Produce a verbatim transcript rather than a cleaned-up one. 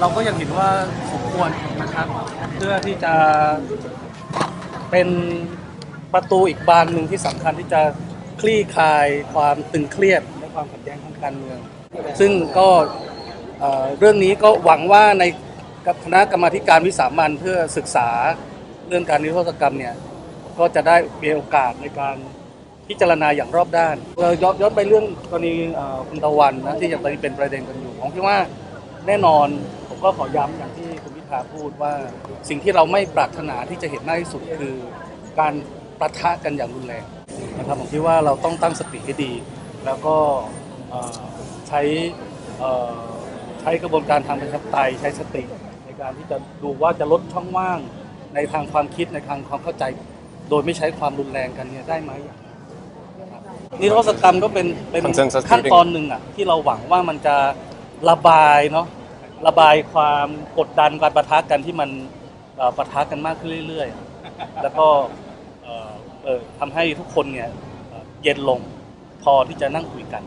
เราก็ยังเห็นว่าสมควรนะครับเพื่อที่จะเป็นประตูอีกบานหนึ่งที่สำคัญที่จะคลี่คลายความตึงเครียดและความขัดแย้งทางการเมืองซึ่งก็เรื่องนี้ก็หวังว่าในคณะกรรมาธิการวิสามัญเพื่อศึกษาเรื่องการนิรโทษกรรมเนี่ยก็จะได้มีโอกาสในการพิจารณาอย่างรอบด้านเราย้อนไปเรื่องกรณีคุณตะวันนะที่ยังตอนนี้เป็นประเด็นกันอยู่ผมคิดว่าแน่นอนผมก็ขอย้ำอย่างที่คุณพิธาพูดว่าสิ่งที่เราไม่ปรารถนาที่จะเห็นมากที่สุดคือการปะทะกันอย่างรุนแรงนะครับผมคิดว่าเราต้องตั้งสติให้ดีแล้วก็ใช้ใช้กระบวนการทางประชาธิปไตยใช้สติในการที่จะดูว่าจะลดช่องว่างในทางความคิดในทางความเข้าใจโดยไม่ใช้ความรุนแรงกันเนี่ยได้ไหมนิรโทษกรรมก็เป็นเป็นขั้นตอนหนึ่งอ่ะที่เราหวังว่ามันจะระบายเนาะระบายความกดดันการปะทะกันที่มันปะทะกันมากขึ้นเรื่อยๆแล้วก็ทำให้ทุกคนเนี่ยเย็นลงพอที่จะนั่งคุยกัน